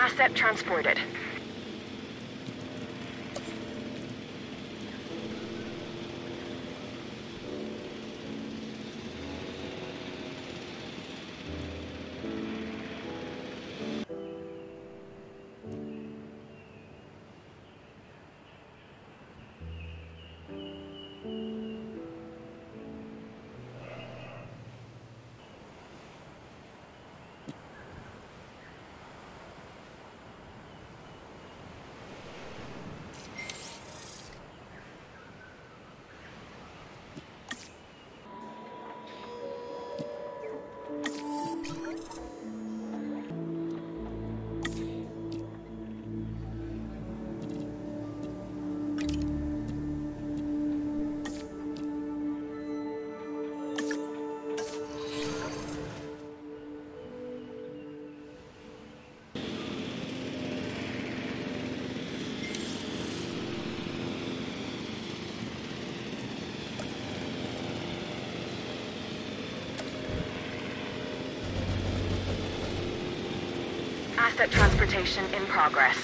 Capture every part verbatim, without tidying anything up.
Asset transported. Asset transportation in progress.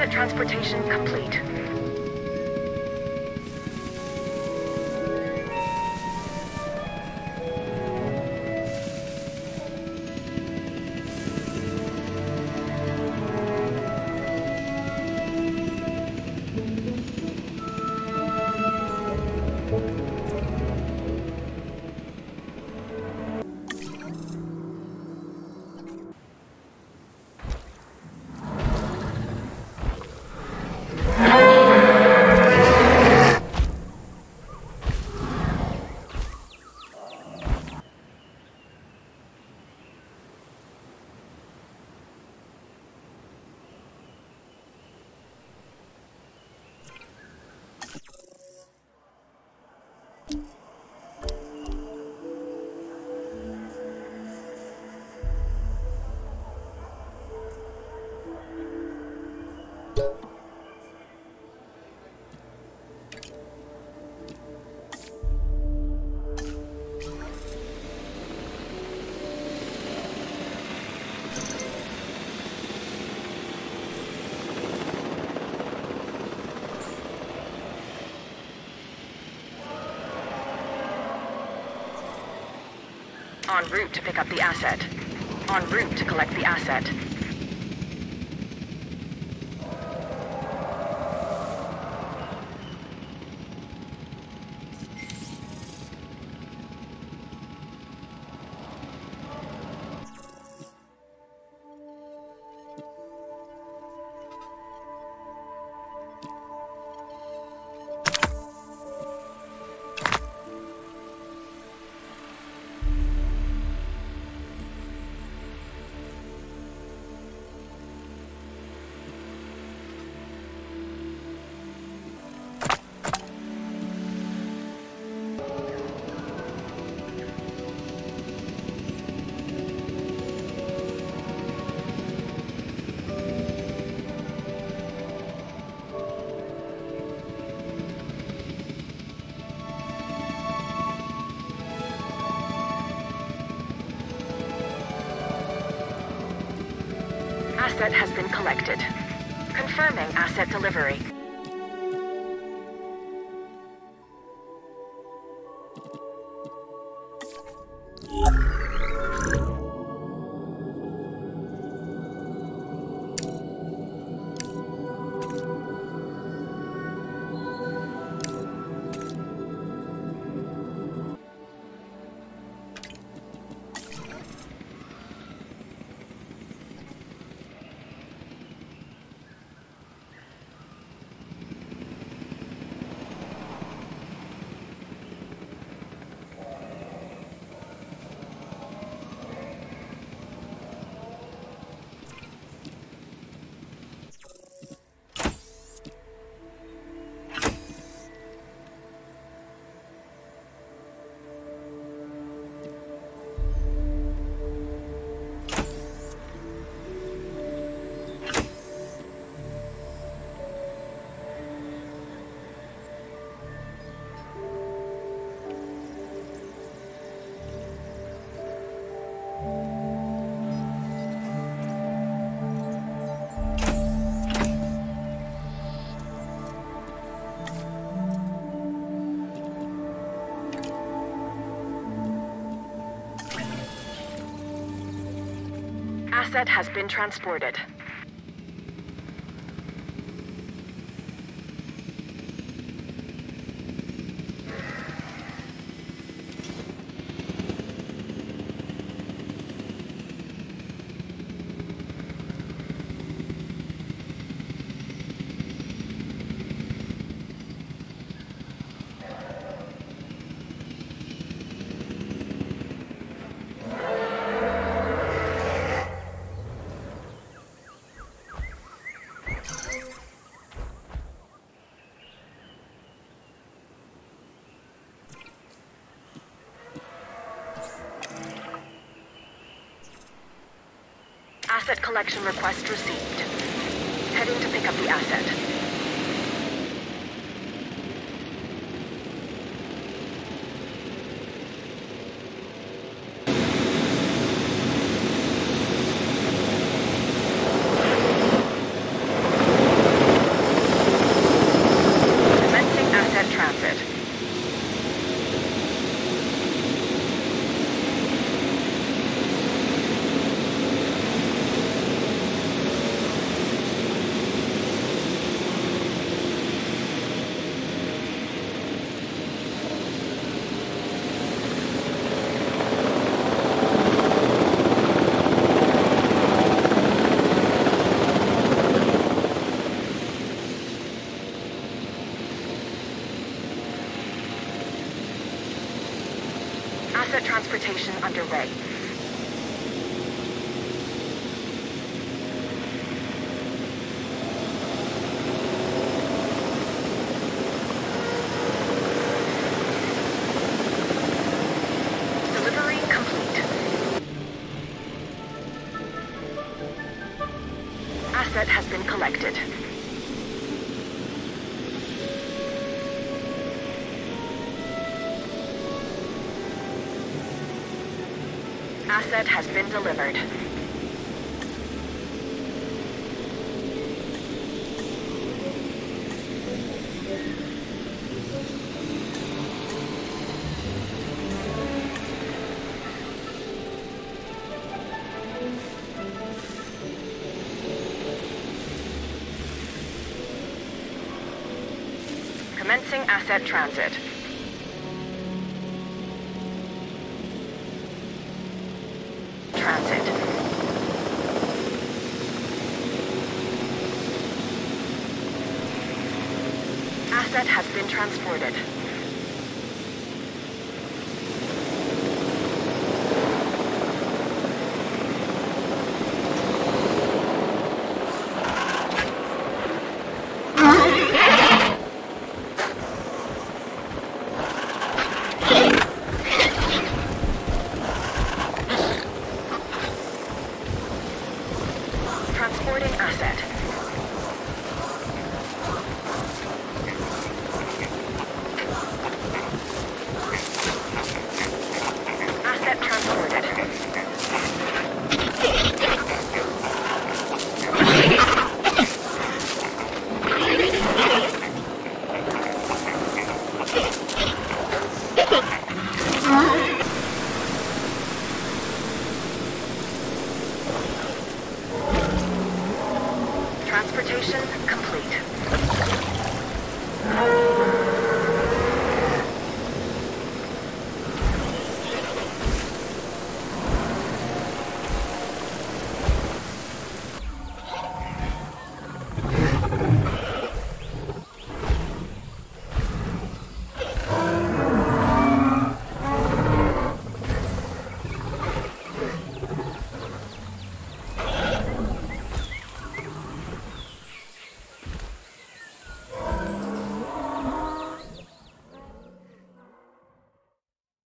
Asset transportation complete. En route to pick up the asset. En route to collect the asset. Asset has been collected. Confirming asset delivery. Asset has been transported. Asset collection request received. Heading to pick up the asset. transportation underway. Has been collected. Asset has been delivered. Commencing asset transit. Transit. Asset has been transported. Transporting asset. Asset transported. Transportation complete.